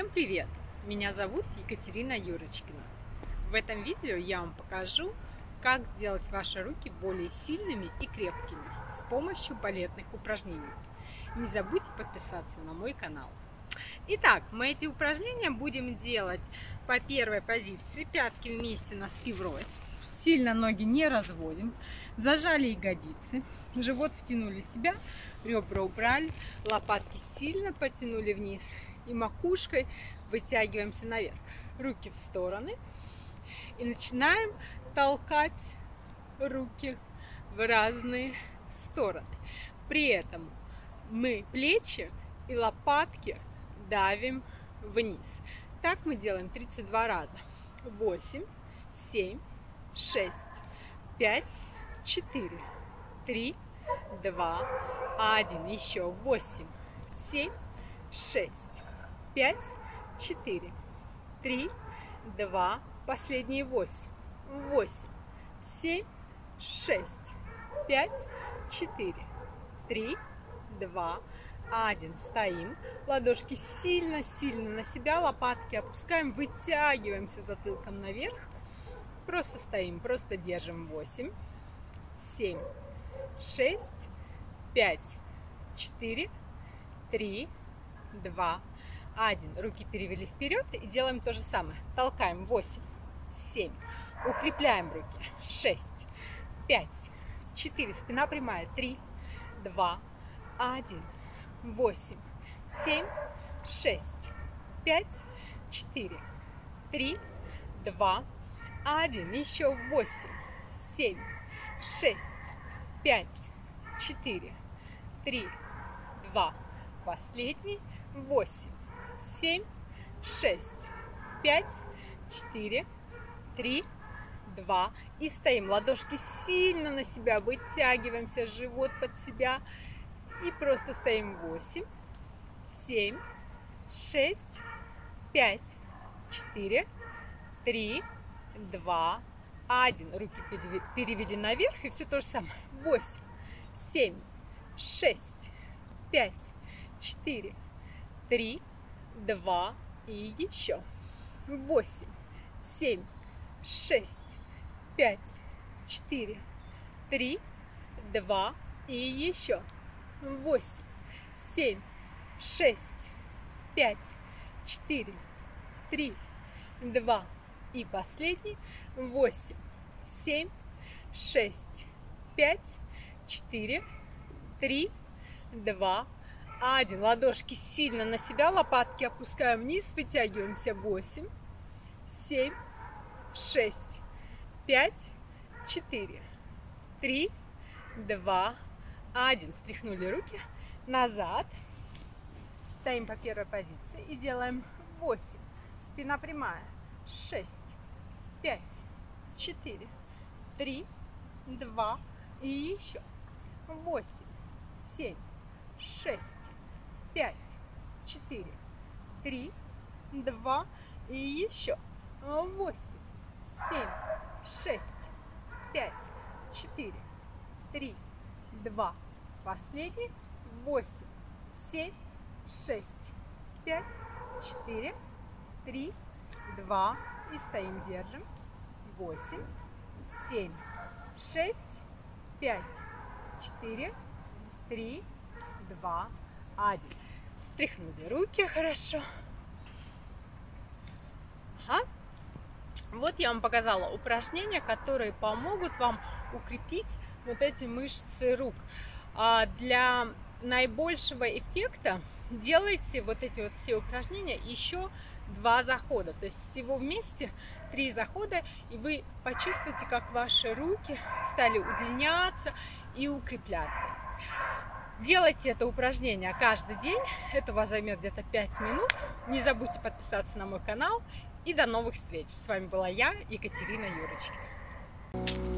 Всем привет! Меня зовут Екатерина Юрочкина. В этом видео я вам покажу, как сделать ваши руки более сильными и крепкими с помощью балетных упражнений. Не забудьте подписаться на мой канал. Итак, мы эти упражнения будем делать по первой позиции. Пятки вместе, носки врозь. Сильно ноги не разводим. Зажали ягодицы. Живот втянули в себя. Ребра убрали. Лопатки сильно потянули вниз. И макушкой вытягиваемся наверх. Руки в стороны. И начинаем толкать руки в разные стороны. При этом мы плечи и лопатки давим вниз. Так мы делаем 32 раза. 8, 7, 6, 5, 4, 3, 2, 1. Еще 8, 7, 6, 5, 4, 3, 2, последние 8, 8, 7, 6, 5, 4, 3, 2, 1. Стоим, ладошки сильно-сильно на себя, лопатки опускаем, вытягиваемся затылком наверх. Просто стоим, просто держим. 8, 7, 6, 5, 4, 3, 2, 1. Руки перевели вперед и делаем то же самое. Толкаем. 8, 7. Укрепляем руки. 6, 5, 4. Спина прямая. 3, 2, 1. 8, 7, 6, 5, 4, 3, 2, 1. Еще 8, 7, 6, 5, 4, 3, 2. Последний. 8, 7, 6, 5, 4, 3, 2. И стоим. Ладошки сильно на себя. Вытягиваемся, живот под себя. И просто стоим. 8, 7, 6, 5, 4, 3, 2, 1. Руки перевели наверх. И все то же самое. 8, 7, 6, 5, 4, 3, 2 и еще. 8, 7, 6, 5, 4, 3, 2 и еще. 8, 7, 6, 5, 4, 3, 2 и последний. 8, 7, 6, 5, 4, 3, 2, 1. Ладошки сильно на себя, лопатки опускаем вниз, вытягиваемся. 8, 7, 6, 5, 4, 3, 2, 1. Стряхнули руки назад. Стоим по первой позиции и делаем 8. Спина прямая. 6, 5, 4, 3, 2 и еще. 8, 7, 6. 5, 4, 3, 2 и еще. 8, 7, 6, 5, 4, 3, 2. Последний. 8, 7, 6, 5, 4, 3, 2. И стоим, держим. 8, 7, 6, 5, 4, 3, 2, 1. Стряхнули руки, хорошо. Ага. Вот я вам показала упражнения, которые помогут вам укрепить вот эти мышцы рук. Для наибольшего эффекта делайте вот эти вот все упражнения еще 2 захода. То есть всего вместе 3 захода, и вы почувствуете, как ваши руки стали удлиняться и укрепляться. Делайте это упражнение каждый день. Это у вас займет где-то 5 минут. Не забудьте подписаться на мой канал. И до новых встреч. С вами была я, Екатерина Юрочкина.